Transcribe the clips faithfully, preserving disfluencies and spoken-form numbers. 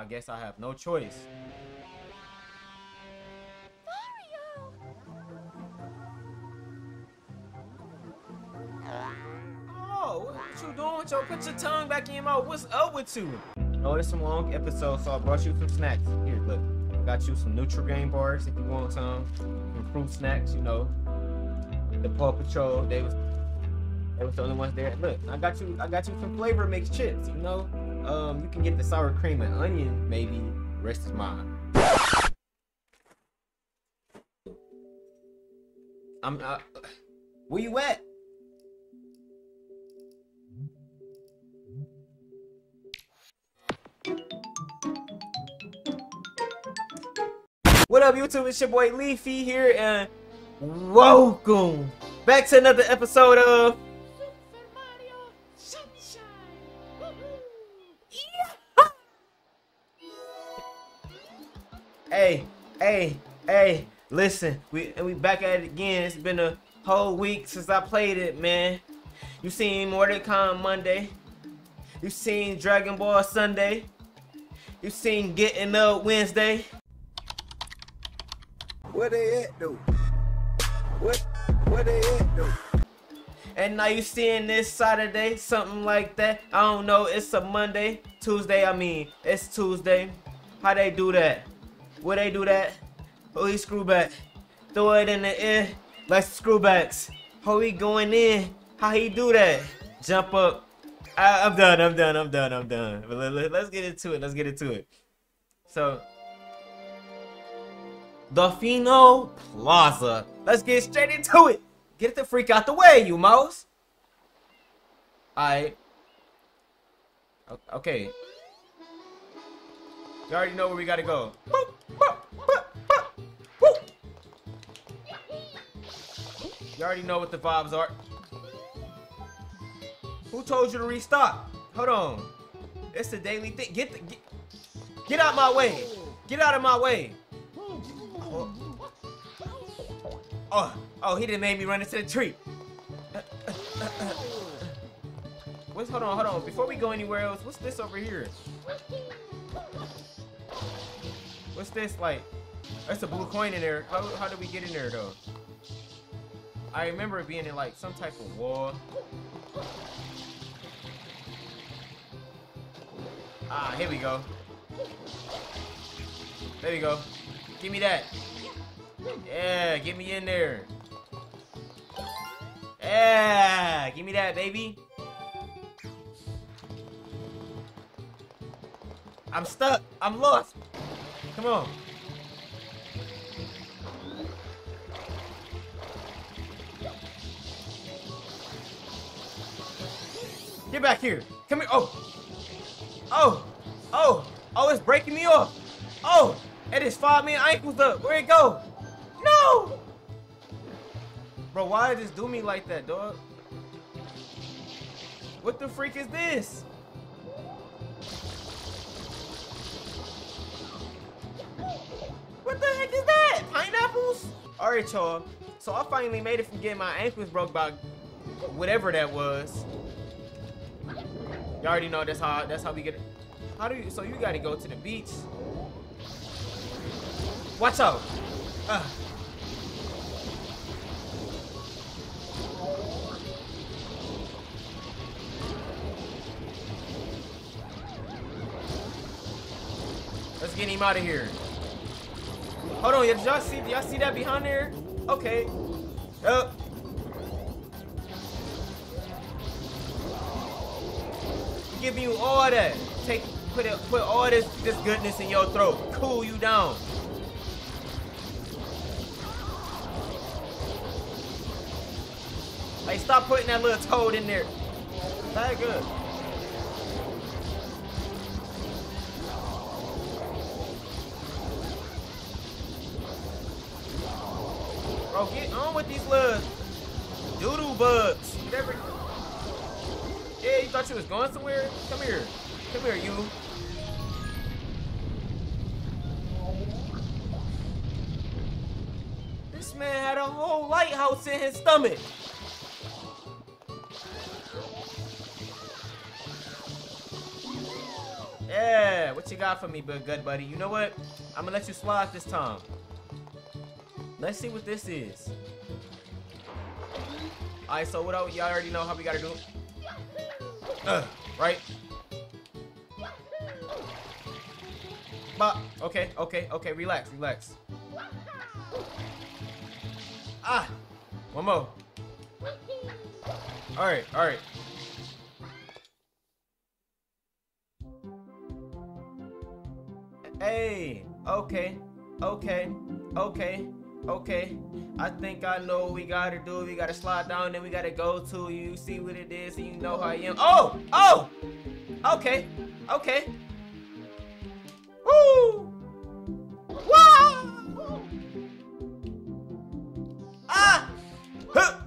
I guess I have no choice. Mario! Oh, what you doing with your, put your tongue back in your mouth. What's up with you? Oh, it's some long episode, so I brought you some snacks. Here, look. I got you some Nutrigrain bars if you want some. Some fruit snacks, you know. The Paw Patrol, they was They was the only ones there. Look, I got you I got you some flavor mixed chips, you know? Um, you can get the sour cream and onion, maybe. Rest is mine. I'm, uh, where you at? What up, YouTube? It's your boy Leafy here, and welcome back to another episode of Hey, hey, hey, listen, we and we back at it again. It's been a whole week since I played it, man. You seen Mordecon Monday. You seen Dragon Ball Sunday. You seen Getting Up Wednesday. Where they at though? What where they at though? And now you seeing this Saturday, something like that. I don't know, it's a Monday. Tuesday, I mean, it's Tuesday. How they do that? Where they do that? Holy screw back. Throw it in the air like screwbacks. How he going in? How he do that? Jump up. I, I'm done. I'm done. I'm done. I'm done. But let, let, let's get into it. Let's get into it. So, Delfino Plaza. Let's get straight into it. Get the freak out the way, you mouse. Alright. Okay. You already know where we gotta go. Boop, boop, boop, boop, boop. You already know what the vibes are. Who told you to restock? Hold on. It's the daily thing. Get the, get, get out my way. Get out of my way. Oh, oh, oh he didn't make me run into the tree. What's, hold on, hold on. Before we go anywhere else, what's this over here? What's this like? That's a blue coin in there. How, how do we get in there though? I remember it being in like some type of wall. Ah, here we go. There we go. Give me that. Yeah, get me in there. Yeah, give me that, baby. I'm stuck. I'm lost. Come on. Get back here. Come here. Oh. Oh. Oh. Oh, it's breaking me off. Oh. It is five man ankles up. Where'd it go? No. Bro, why did this do me like that, dog? What the freak is this? What the heck is that? Pineapples? Alright, y'all. So I finally made it from getting my ankles broke by whatever that was. You already know that's how that's how we get it. How do you so you gotta go to the beach? Watch out! Uh. Let's get him out of here. Hold on, did y'all see, y'all see that behind there? Okay. Yep. Give you all that. Take, put it, put all this, this goodness in your throat. Cool you down. Hey, stop putting that little toad in there. That good. Bro, get on with these little doodle bugs. Whatever. Yeah, you thought you was going somewhere? Come here. Come here, you. This man had a whole lighthouse in his stomach. Yeah, what you got for me, but good buddy. You know what? I'm gonna let you slide this time. Let's see what this is. All right, so what else? Y'all already know how we gotta do it. Uh, right? But okay, okay, okay. Relax, relax. Ah, one more. All right, all right. Hey, okay, okay, okay, okay. I think I know what we gotta do. We gotta slide down, then we gotta go to you. See what it is, and you know how I am. Oh, oh, okay, okay. Woo! Wow! Ah! Huh!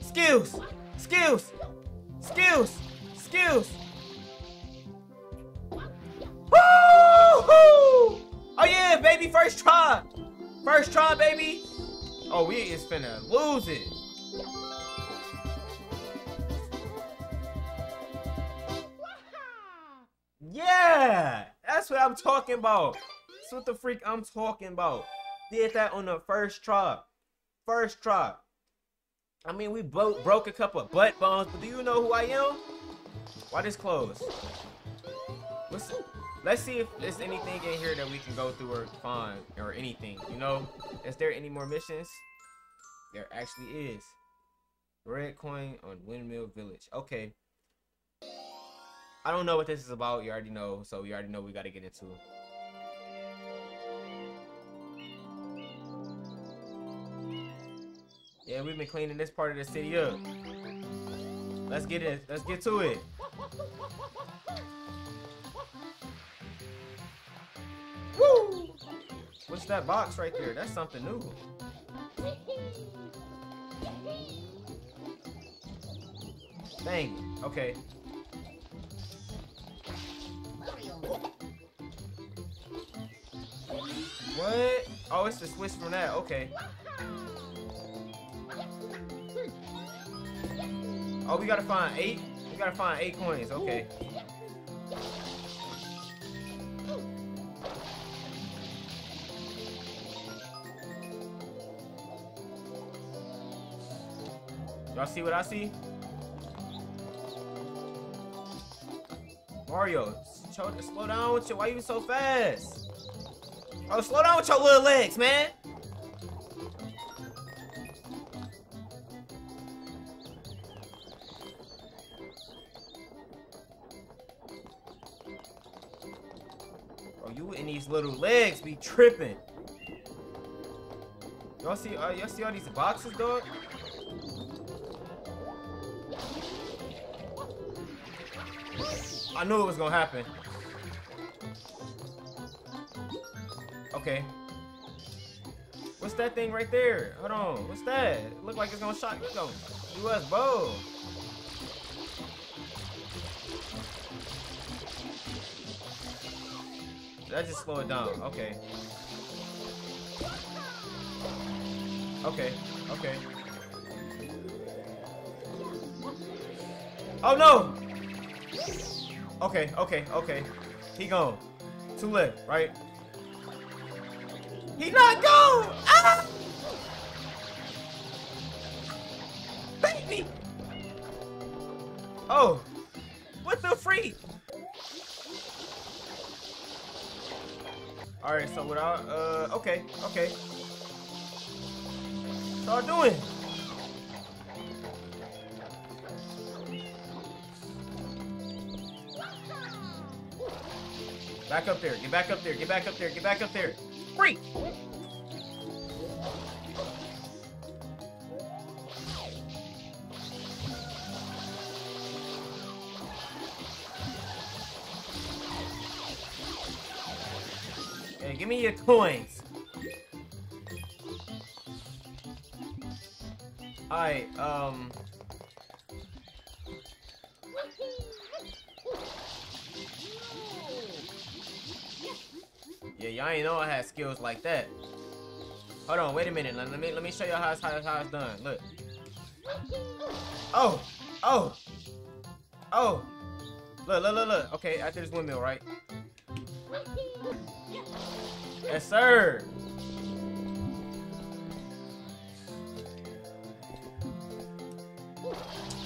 Skills, skills, skills, skills. Oh yeah, baby, first try. First try, baby. Oh, we is finna lose it. Yeah, that's what I'm talking about. That's what the freak I'm talking about. Did that on the first try. First try. I mean, we both broke a couple of butt bones, but do you know who I am? Why this close? What's up? Let's see if there's anything in here that we can go through or find or anything, you know? Is there any more missions? There actually is. Red coin on Windmill Village. Okay. I don't know what this is about. You already know. So you already know we got to get into it. Yeah, we've been cleaning this part of the city up. Let's get it. Let's get to it. Woo! What's that box right there? That's something new. Dang. Okay. What? Oh, it's the switch from that. Okay. Oh, we gotta find eight. We gotta find eight coins. Okay. Y'all see what I see? Mario, slow down with your. Why you so fast? Oh, slow down with your little legs, man. Oh, you and these little legs be tripping. Y'all see? Uh, y'all see all these boxes, dog? I knew it was gonna happen. Okay. What's that thing right there? Hold on. What's that? It look like it's gonna shot. Let's go. U S bow. That just slowed it down. Okay. Okay. Okay. Oh no! Okay, okay, okay. He gone. Two left, right? He not gone! Ah! Baby! Oh! What the freak? Alright, so without uh okay, okay. Start doing. Back up there, get back up there, get back up there, get back up there. Free! Hey, give me your coins. Alright, um... yeah, y'all ain't know I had skills like that. Hold on, wait a minute. Let me let me show y'all how it's how it's, how it's done. Look. Oh, oh, oh, Look, look, look, look. Okay, after this windmill, right? Yes, sir.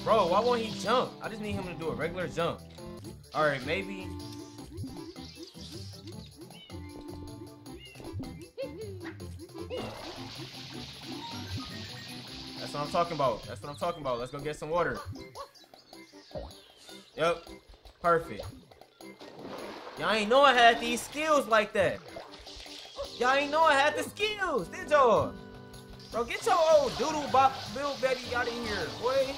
Bro, why won't he jump? I just need him to do a regular jump. All right, maybe. That's what I'm talking about. That's what I'm talking about. Let's go get some water. Yep. Perfect. Y'all ain't know I had these skills like that. Y'all ain't know I had the skills, did y'all? Bro, get your old doodle bop little baby out of here, boy.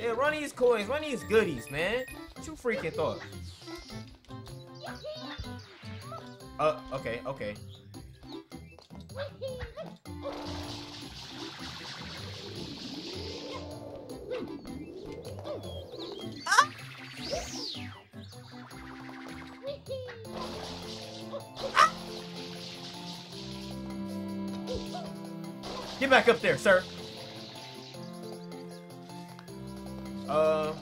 Yeah, run these coins, run these goodies, man. What you freaking thought? Uh, okay, okay. Ah! Ah! Get back up there, sir. Uh.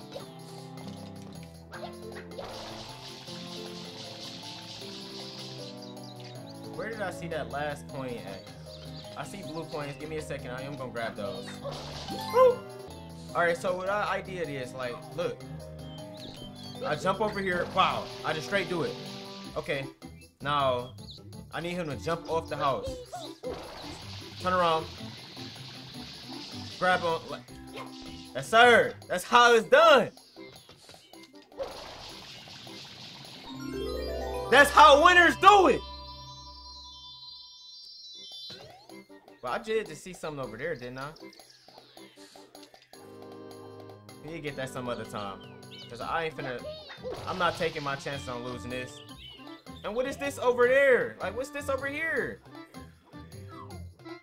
Where did I see that last coin at? I see blue coins. Give me a second. I am gonna grab those. Woo! All right. So what our idea is, like, look, I jump over here. Wow! I just straight do it. Okay. Now, I need him to jump off the house. Turn around. Grab on. Yes, sir. That's how it's done. That's how winners do it. But I did just see something over there, didn't I? We need to get that some other time. Because I ain't finna... I'm not taking my chance on losing this. And what is this over there? Like, what's this over here?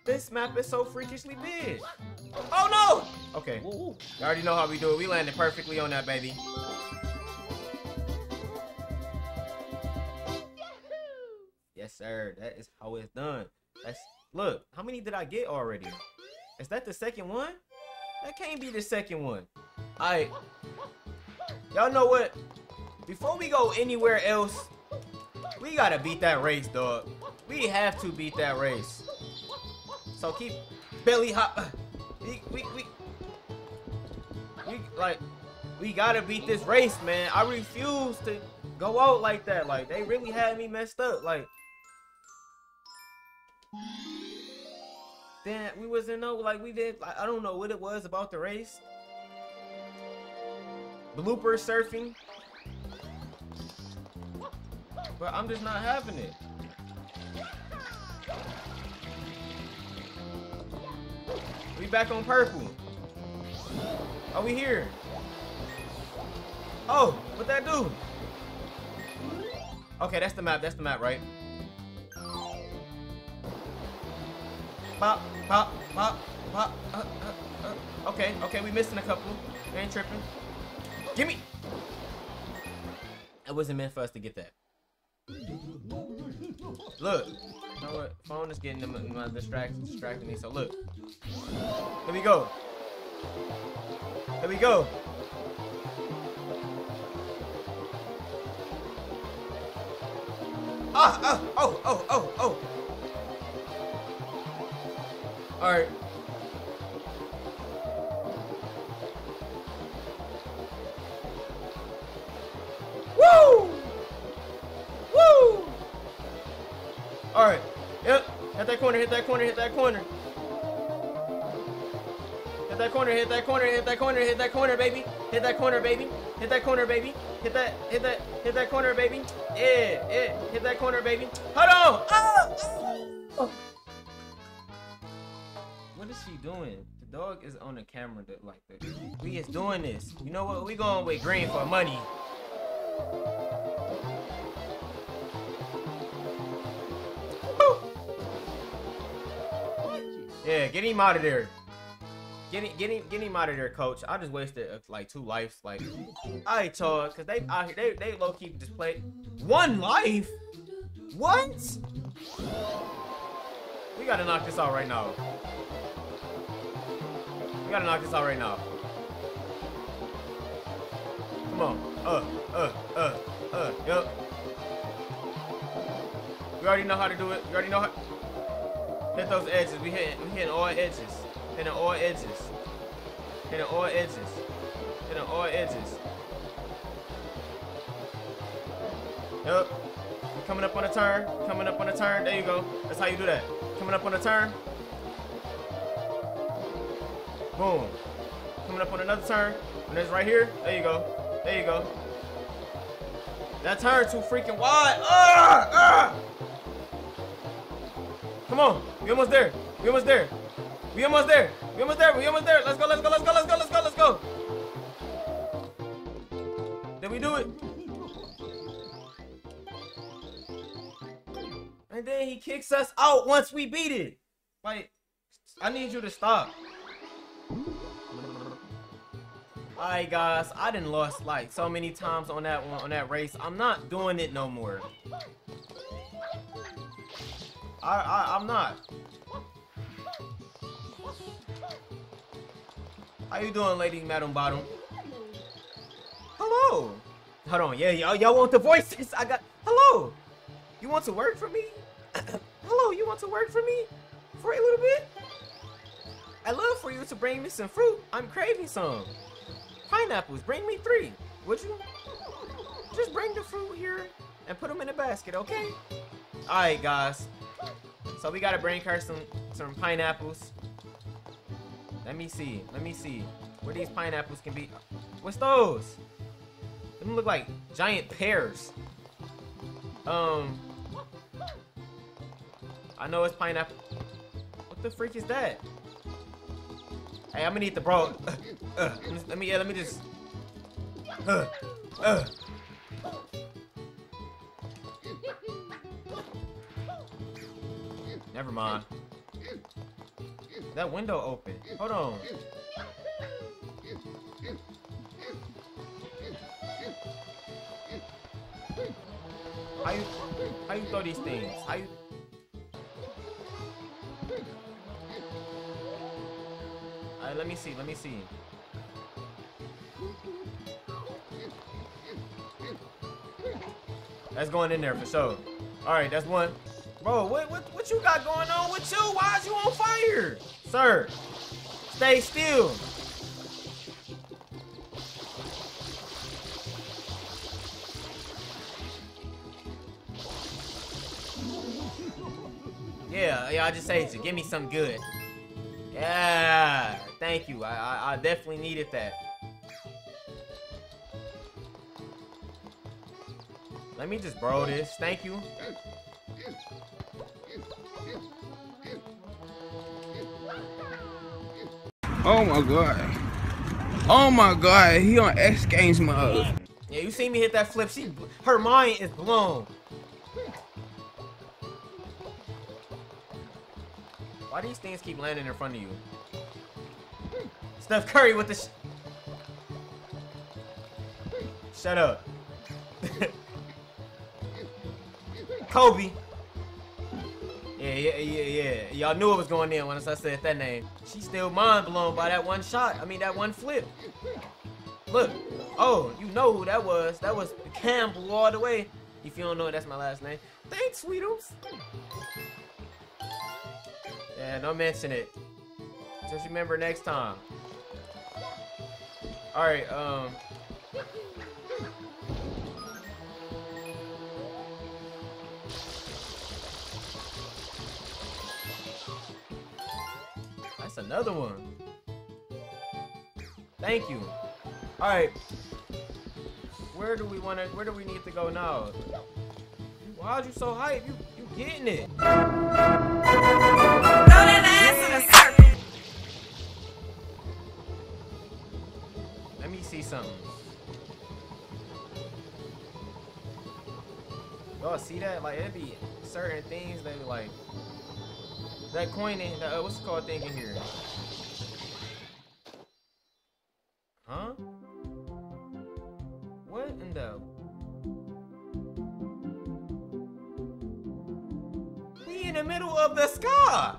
This map is so freakishly big. Oh, no! Okay. You already know how we do it. We landed perfectly on that, baby. Yes, sir. That is how it's done. That's... Look, how many did I get already? Is that the second one? That can't be the second one. All right. Y'all know what? Before we go anywhere else, we gotta beat that race, dog. We have to beat that race. So keep belly hop. We, we, we, we, like, we gotta beat this race, man. I refuse to go out like that. Like, they really had me messed up. Like, damn, we wasn't know, like, we did, like, I don't know what it was about the race. Blooper surfing. But I'm just not having it. We back on purple. Are we here? Oh, what'd that do? Okay, that's the map. That's the map, right? Pop, pop, pop, pop. Uh, uh, uh. Okay, okay, we missing a couple. We ain't tripping. Gimme! It wasn't meant for us to get that. Look. You know what? Phone is getting them, uh, distract, distracting me, so look. Here we go. Here we go. Ah, ah, oh, oh, oh, oh. All right. Woo! Woo! All right. Yep. Hit that corner. Hit that corner. Hit that corner. Hit that corner. Hit that corner. Hit that corner. Hit that corner, baby. Hit that corner, baby. Hit that corner, baby. Hit that. Hit that. Hit that corner, baby. Yeah. Yeah. Hit that corner, baby. Hold on. Oh! Oh. What is she doing? The dog is on the camera that like that. We is doing this. You know what? We going with green for money. Woo! Yeah, get him out of there. Get him, get him, get him out of there, coach. I just wasted uh, like two lives. Like, all right, y'all, cause they out here, they they low key just play one life. What? We gotta knock this out right now. We gotta knock this out right now. Come on. uh, uh, uh, uh, yep. We already know how to do it. We already know how. Hit those edges. We hit, we hitting all edges. Hitting all edges. Hitting all edges. Hitting all edges. Yep. Coming up on a turn. Coming up on a turn. There you go. That's how you do that. Coming up on a turn. Boom. Coming up on another turn. And it's right here. There you go. There you go. That turn too freaking wide. Ah! Ah! Come on. We almost there. We almost there. We almost there. We almost there. We almost there. Let's go. Let's go. Let's go. Let's go. Let's go. Let's go. Did we do it? And then he kicks us out once we beat it. Like, I need you to stop. Alright guys, I done lost like so many times on that one, on that race. I'm not doing it no more. I, I, I'm not. How you doing, Lady Madam Bottom? Hello. Hold on, yeah, y'all y'all want the voices? I got, hello. You want to work for me? Hello, you want to work for me? For a little bit? I'd love for you to bring me some fruit. I'm craving some. Pineapples, bring me three, would you? Just bring the fruit here and put them in a basket, okay? Alright guys, so we gotta bring her some, some pineapples. Let me see, let me see where these pineapples can be. What's those? Them look like giant pears. Um, I know it's pineapple. What the freak is that? Hey, I'm gonna eat the bro. Uh, uh, let me, yeah, let me just. Uh, uh. Never mind. That window open. Hold on. How you, how you throw these things? How you? Let me see, let me see. That's going in there for sure. Alright, that's one. Bro, what, what what you got going on with you? Why is you on fire? Sir, stay still. Yeah, yeah, I just saved you. Give me some good. Yeah, thank you. I, I I definitely needed that. Let me just bro this. Thank you. Oh my god. Oh my god. He on X Games mode. Yeah, you see me hit that flip. She, her mind is blown. Why do these things keep landing in front of you? Steph Curry with the sh Shut up. Kobe. Yeah, yeah, yeah, yeah. Y'all knew it was going in once I said that name. She's still mind blown by that one shot. I mean, that one flip. Look. Oh, you know who that was. That was Campbell all the way. If you don't know it, that's my last name. Thanks, Sweetums. Yeah, don't mention it. Just remember next time. Alright, um... that's another one. Thank you. Alright. Where do we want to... Where do we need to go now? Why are you so hyped? You, you getting it. Let me see something. Y'all see that? Like, it'd be certain things that, like, that coin in, uh, what's it called thing in here? Huh? What in the? We in the middle of the sky!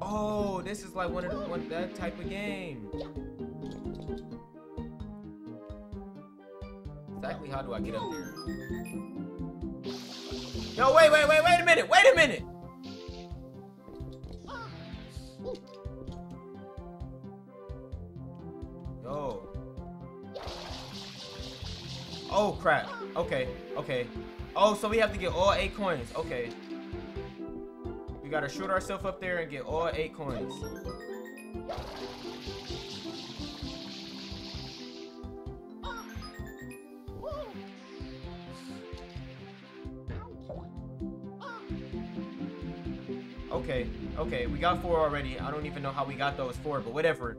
Oh, this is like one of the, one, that type of game. exactly how do I get up there? No, wait, wait, wait, wait a minute, wait a minute! Yo. Oh, crap. Okay, okay. Oh, so we have to get all eight coins. Okay. We gotta shoot ourselves up there and get all eight coins. Okay, okay, we got four already. I don't even know how we got those four, but whatever.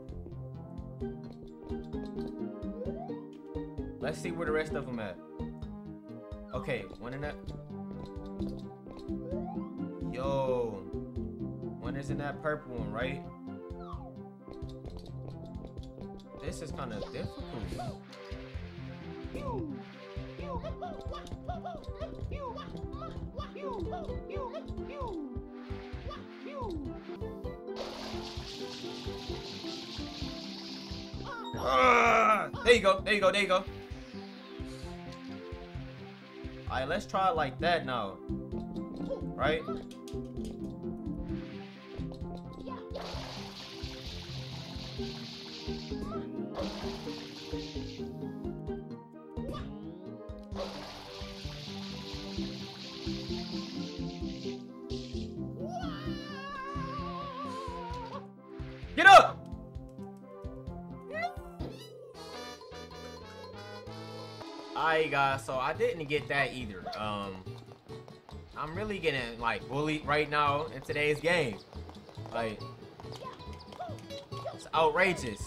Let's see where the rest of them at. Okay, one in that. Yo. One is in that purple one, right? This is kind of difficult. Uh, there you go, there you go, there you go. Alright, let's try it like that now. Right? Get up! Alright guys, so I didn't get that either. Um, I'm really getting like bullied right now in today's game. Like, it's outrageous.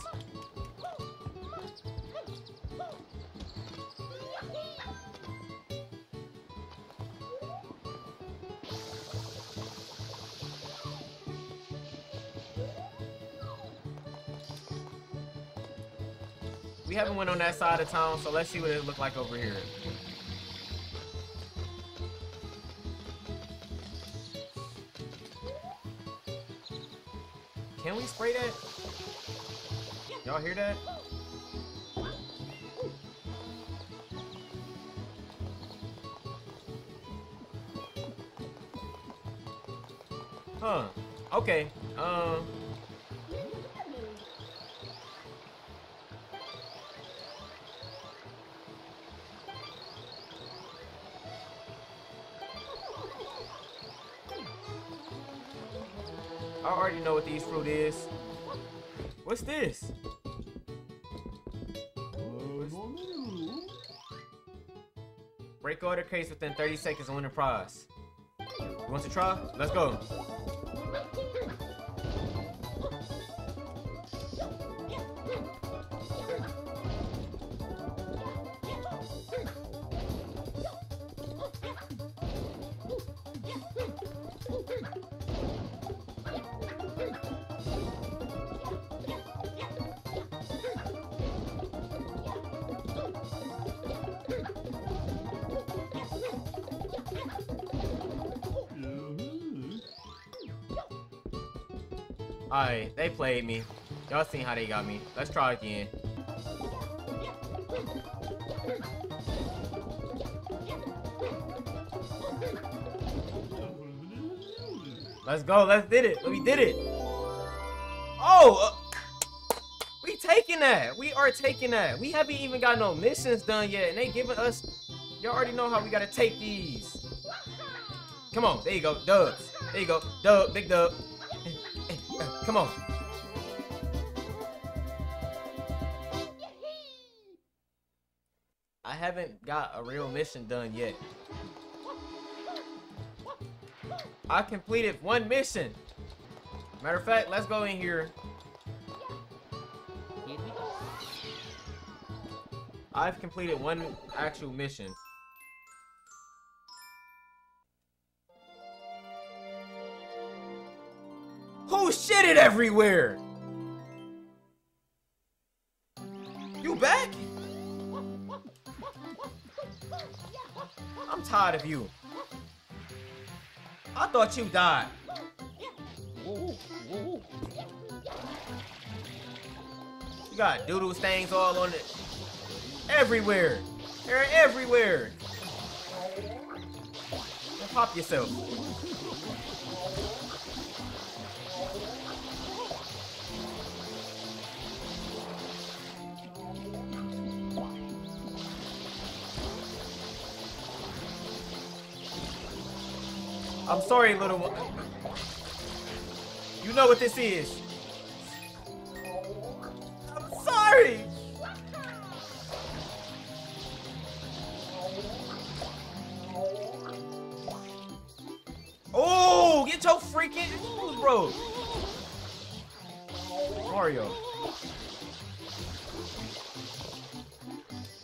We haven't went on that side of town, so let's see what it looked like over here. Can we spray that? Y'all hear that? Huh. Okay. Um... I already know what these fruit is. What's this? Break all the crates within thirty seconds and win the prize. You want to try? Let's go. Alright, they played me. Y'all seen how they got me. Let's try again. Let's go. Let's did it. We did it. Oh! Uh, we taking that. We are taking that. We haven't even got no missions done yet. And they giving us... Y'all already know how we gotta take these. Come on. There you go. Dubs. There you go. Dub. Big dub. Come on. I haven't got a real mission done yet. I completed one mission. Matter of fact, let's go in here. I've completed one actual mission. Who shitted everywhere? You back? I'm tired of you. I thought you died. You got doodle stains all on it. Everywhere. They're everywhere! Now pop yourself. I'm sorry, little one. You know what this is. I'm sorry! Oh, get your freaking moves, bro. Mario.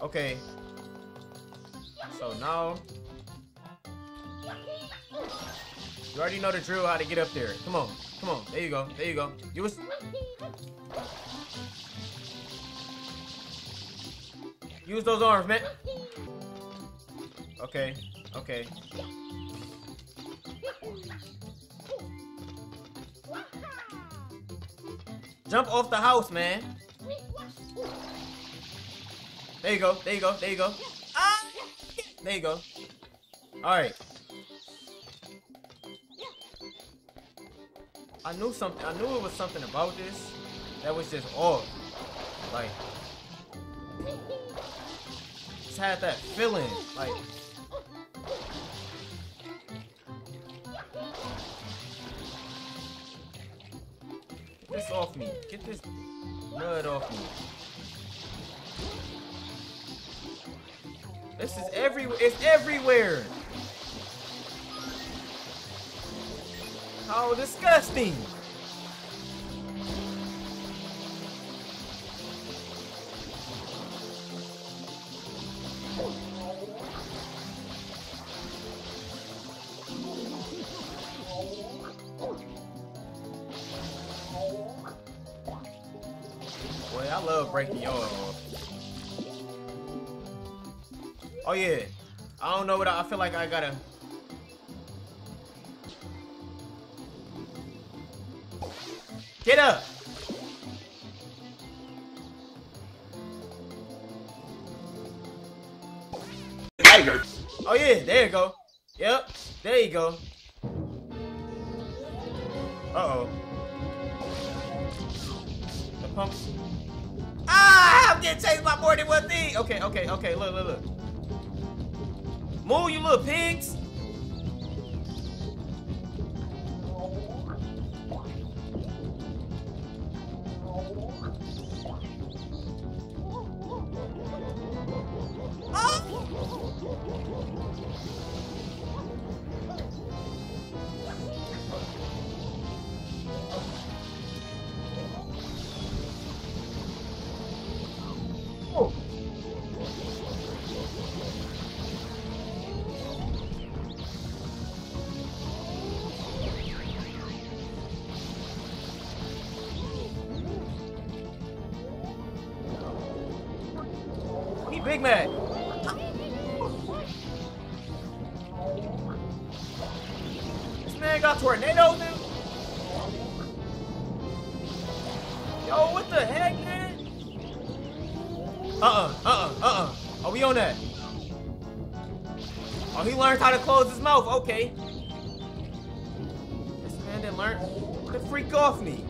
Okay. So now... You already know the drill, how to get up there. Come on, come on. There you go, there you go. You was... Use those arms, man. Okay, okay. Jump off the house, man. There you go, there you go, there you go. Ah! There you go. All right. I knew something. I knew it was something about this that was just off. Like, just had that feeling. Like, get this off me. Get this mud off me. This is everywhere. It's everywhere. Oh, disgusting! Boy, I love breaking y'all off. Oh yeah, I don't know what I, I feel like I gotta... Get up! Tigers! Oh yeah, there you go. Yep, there you go. Uh-oh. The pumps. Ah! I'm getting chased by more than one thing! Okay, okay, okay, look, look, look. Move, you little pigs! Big Mac. This man got tornadoes, dude. Yo, what the heck, man? Uh-uh, uh-uh, uh-uh. Are we on that? Oh, he learned how to close his mouth. Okay. This man didn't learn to freak off me.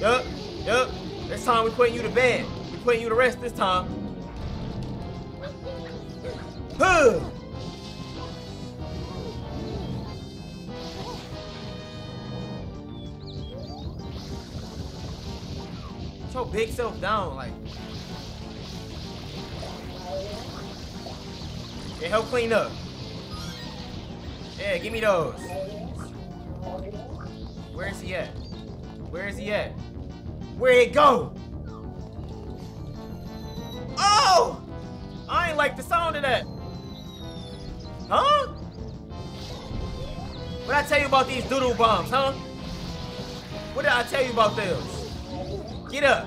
Yup, yup. This time we're putting you to bed. We're putting you to rest this time. Huh. Put your big self down, like. Yeah, help clean up. Yeah, give me those. Where is he at? Where is he at? Where'd it go? Oh! I ain't like the sound of that. Huh? What I tell you about these doodle bombs, huh? What did I tell you about those? Get up.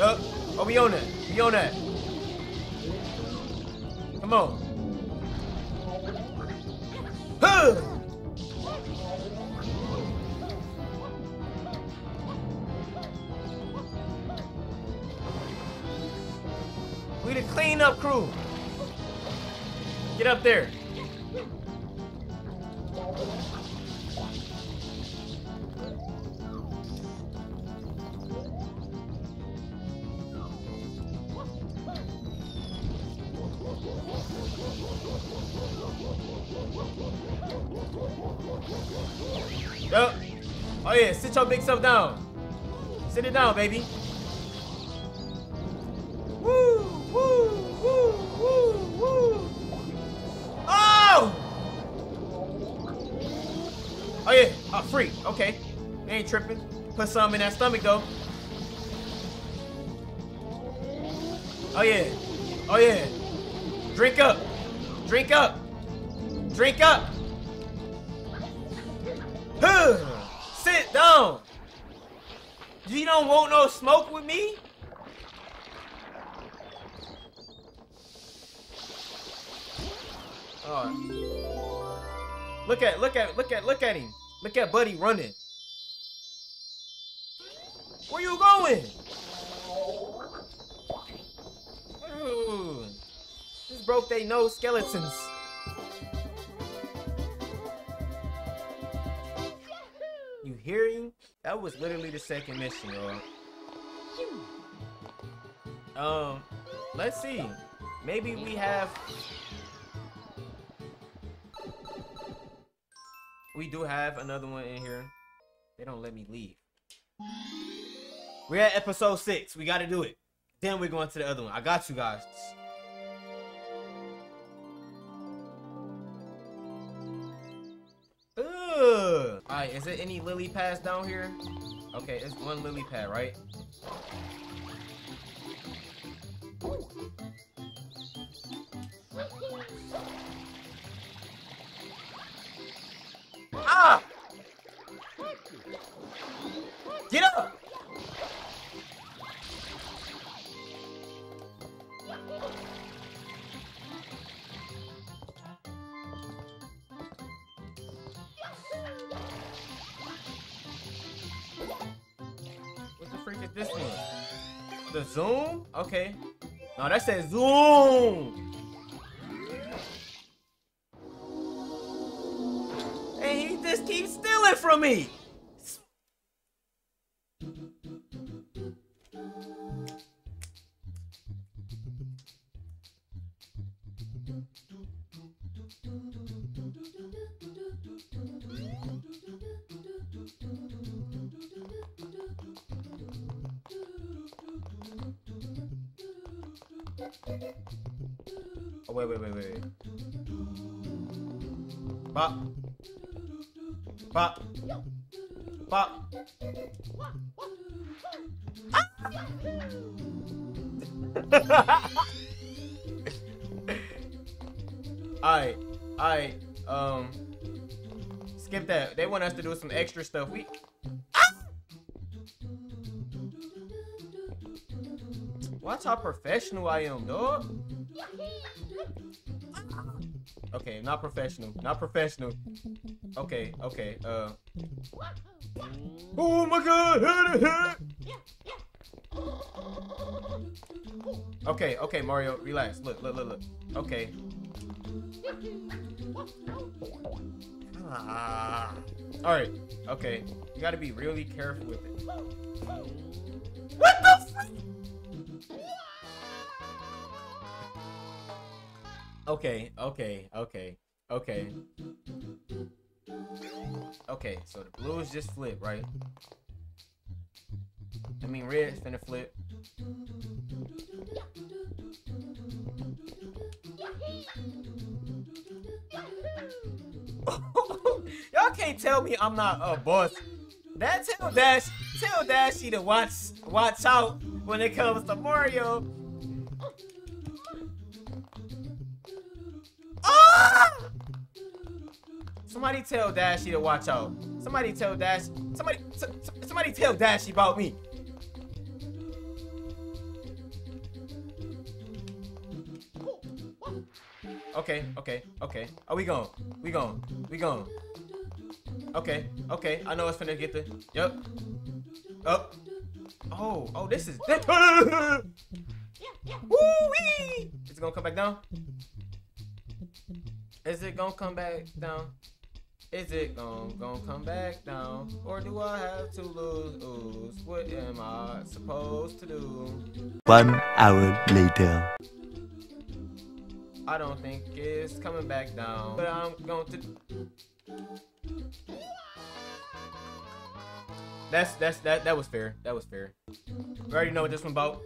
Up. Oh, we on that. We on that. Come on. Huh. We the cleanup crew. Get up there. Yep. Oh yeah, sit your big self down. Sit it down, baby. Woo, woo, woo, woo, woo. Oh! Oh yeah, oh, free. Okay, they ain't tripping. Put some in that stomach though. Oh yeah, oh yeah. Drink up, drink up, drink up. Sit down. You don't want no smoke with me? Oh. Look at, look at, look at, look at him. Look at Buddy running. Where you going? Ooh. Just broke they nose skeletons. You hearing? That was literally the second mission, y'all. Um, let's see. Maybe we have... We do have another one in here. They don't let me leave. We're at episode six. We gotta do it. Then we're going to the other one. I got you guys. Alright, is there any lily pads down here? Okay, it's one lily pad, right? Ah! Get up! This one, the zoom. Okay, no, that says zoom. And he just keeps stealing from me. Oh, wait, wait, wait, wait. Bop. Bop. Bop. Ah! Alright, alright. Um, skip that. They want us to do some extra stuff. We. Ah! Watch how professional I am, dog. Okay, not professional. Not professional. Okay, okay. Uh. Oh my God! Okay, okay, Mario, relax. Look, look, look, look. Okay. Ah. All right. Okay. You gotta be really careful with it. What the freak? Okay, okay, okay, okay. Okay, so the blues just flip, right? I mean, red is finna flip. Y'all can't tell me I'm not a boss. That tell Dash, tell Dashy to watch, watch out when it comes to Mario. Somebody tell Dashy to watch out. Somebody tell Dash. Somebody. Somebody tell Dashy about me. okay, okay, okay. Oh, we going, we going, we going. Okay, okay, I know it's finna get the, yep. Up. Oh, oh, this is different. Woo-wee! Is it gonna come back down? Is it gonna come back down? Is it gonna, gonna come back down? Or do I have to lose? Ooze? What am I supposed to do? One hour later. I don't think it's coming back down, but I'm going to... That's, that's, that, that was fair. That was fair. We already know what this one's about.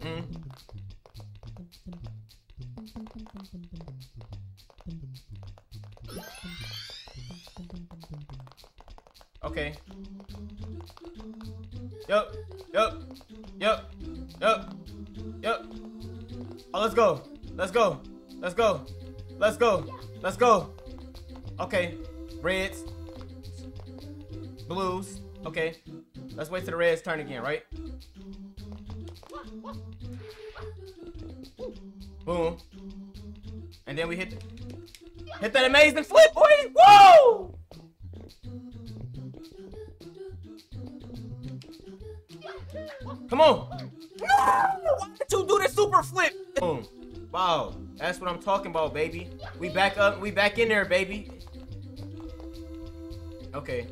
Mm. Okay. Yup. Yup. Yup. Yup. Yup. Oh, let's go. Let's go. Let's go. Let's go. Let's go. Okay. Reds. Blues. Okay. Let's wait till the reds turn again, right? Boom. And then we hit the, hit that amazing flip, boy! Whoa! Come on! No! Why did you do the super flip? Boom. Wow. That's what I'm talking about, baby. We back up. We back in there, baby. Okay.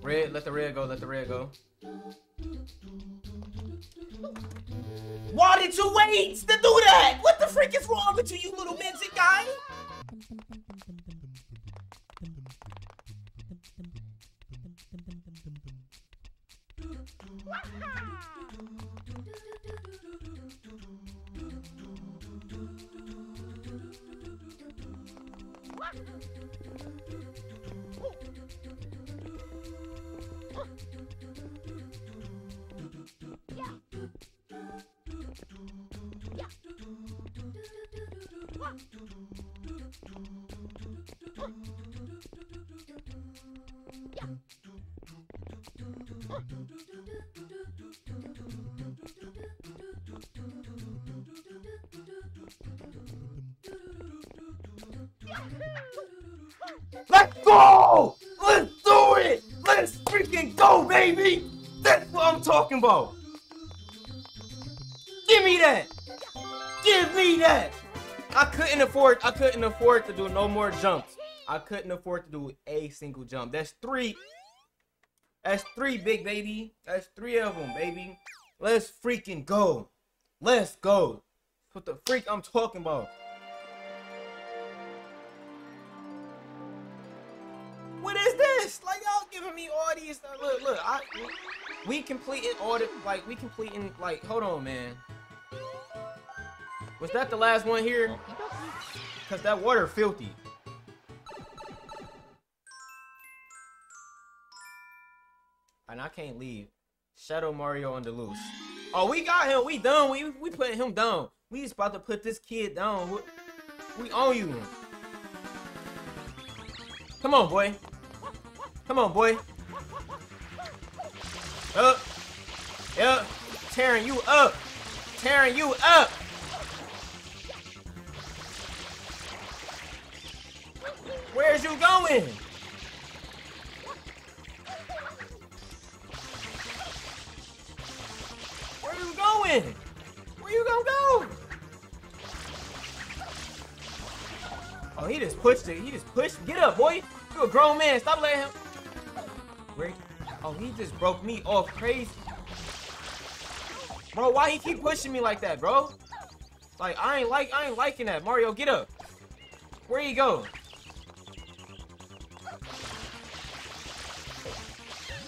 Red. Let the red go. Let the red go. Why did you wait to do that? What the freak is wrong with you, you little midget guy? Let's go! Let's do it! Let's freaking go, baby! That's what I'm talking about! Give me that! Give me that! I couldn't afford, I couldn't afford to do no more jumps. I couldn't afford to do a single jump. That's three. That's three, big baby. That's three of them, baby. Let's freaking go. Let's go. What the freak I'm talking about? What is this? Like, y'all giving me all these. Look, look. I, we completed all the. Like, we completing. Like, hold on, man. Was that the last one here? Because that water filthy. And I can't leave. Shadow Mario on the loose. Oh, we got him. We done. We we put him down. We just about to put this kid down. We own you. Come on, boy. Come on, boy. Up. Up. Tearing you up. Tearing you up. Where's you going? Where you going? Where you gonna go? Oh, he just pushed it. He just pushed. Get up, boy. You a grown man. Stop letting him. Where? Oh, he just broke me off crazy. Bro, why he keep pushing me like that, bro? Like I ain't like I ain't liking that. Mario, get up. Where you go?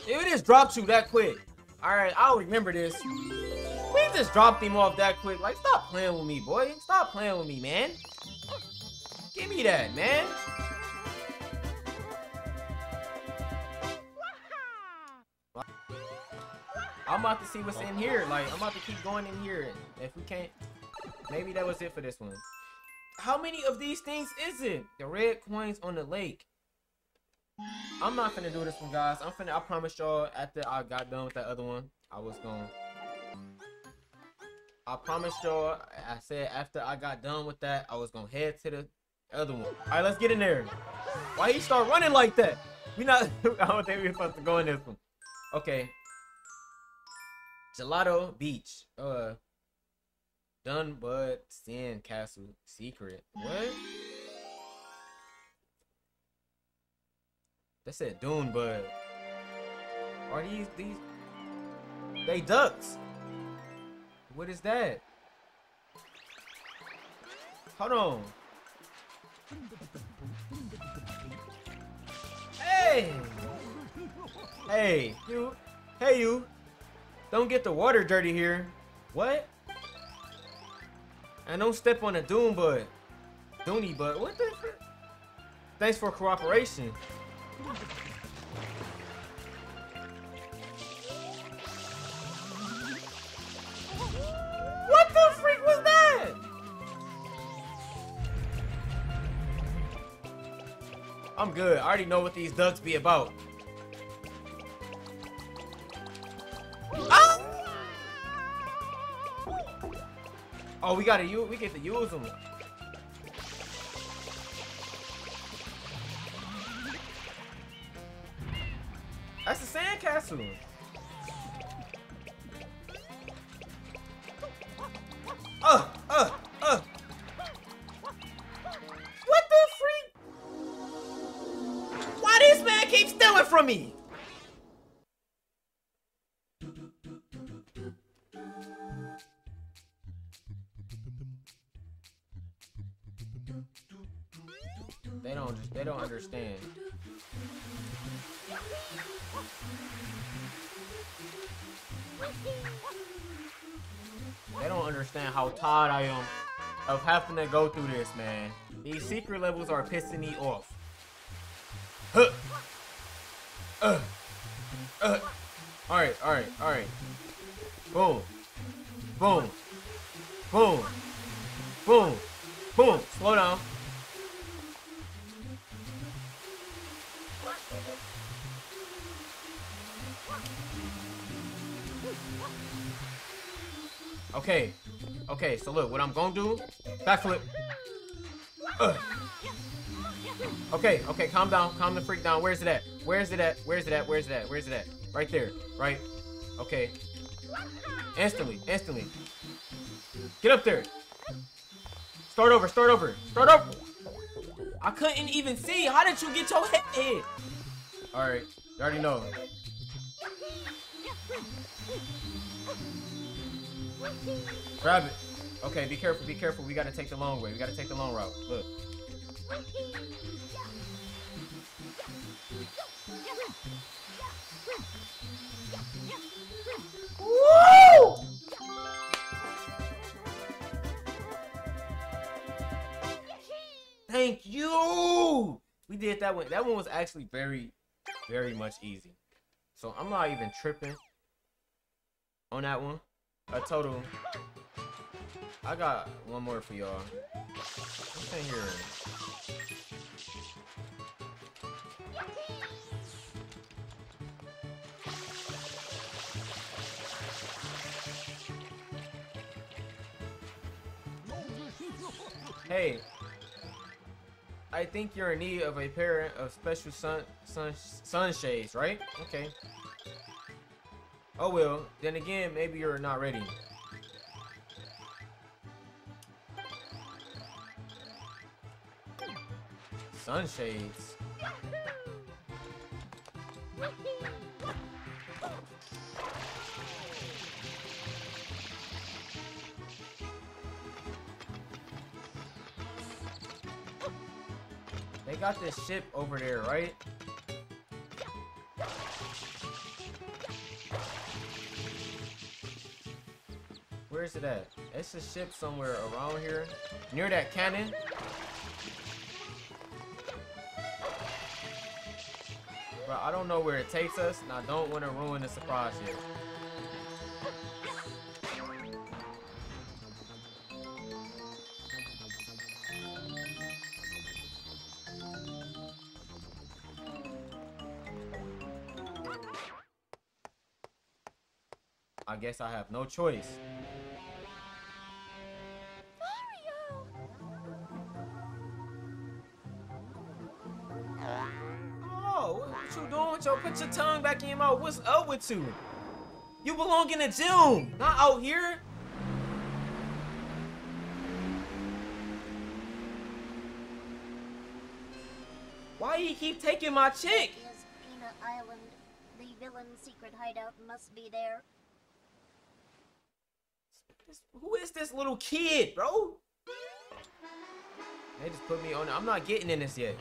If it just dropped you that quick. Alright, I'll remember this. We just dropped him off that quick. Like, stop playing with me, boy. Stop playing with me, man. Give me that, man. I'm about to see what's in here. Like, I'm about to keep going in here. If we can't... Maybe that was it for this one. How many of these things is it? The red coins on the lake. I'm not finna do this one, guys. I'm finna, I promise y'all, after I got done with that other one, I was gonna I promised y'all, I said after I got done with that, I was gonna head to the other one. Alright, let's get in there. Why he start running like that? We not I don't think we were supposed to go in this one. Okay. Gelato Beach. Uh Dunbud Sand Castle Secret. What? That said Dune Bud. Are these these they ducks? What is that? Hold on. Hey! Hey, you. Hey, you. Don't get the water dirty here. What? And don't step on a dune bud. Dooney bud. What the frick? Thanks for cooperation. What the freak was that? I'm good. I already know what these ducks be about. Ah! Oh, we gotta use. We get to use them. That's a sandcastle. Uh, uh, uh. What the freak? Why this man keeps stealing from me? They don't. They don't understand. They don't understand how tired I am of having to go through this, man. These secret levels are pissing me off. Huh. Uh. Uh. Alright, alright, alright. Boom. Boom. Boom. Boom. Boom. Slow down. Okay, okay, so look, what I'm gonna do, backflip. Ugh. Okay, okay, calm down, calm the freak down. Where's it at? Where's it at? Where's it at? Where's it at? Where's it at? Right there, right? Okay. Instantly, instantly. Get up there. Start over, start over, start over. I couldn't even see. How did you get your head in? All right, you already know. Grab it. Okay, be careful, be careful. We gotta take the long way. We gotta take the long route. Look. Woo! Thank you! We did that one. That one was actually very, very much easy. So I'm not even tripping on that one. A total. I got one more for y'all. What's in here? Hey, I think you're in need of a pair of special sun sun sunshades, right? Okay. Oh well, then again, maybe you're not ready. Sunshades. They got this ship over there, right? Where's it at? It's a ship somewhere around here. Near that cannon. But I don't know where it takes us, and I don't want to ruin the surprise yet. I guess I have no choice. you doing with your, put your tongue back in your mouth. What's up with you? You belong in the gym, not out here. Why you keep taking my chick? Is Fina Island. The villain's secret hideout must be there. This, who is this little kid, bro? They just put me on. I'm not getting in this yet.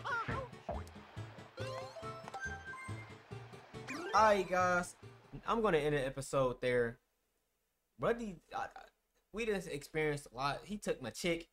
Alright, guys. I'm gonna end the episode there. Brody, I, I, we just experienced a lot. He took my chick.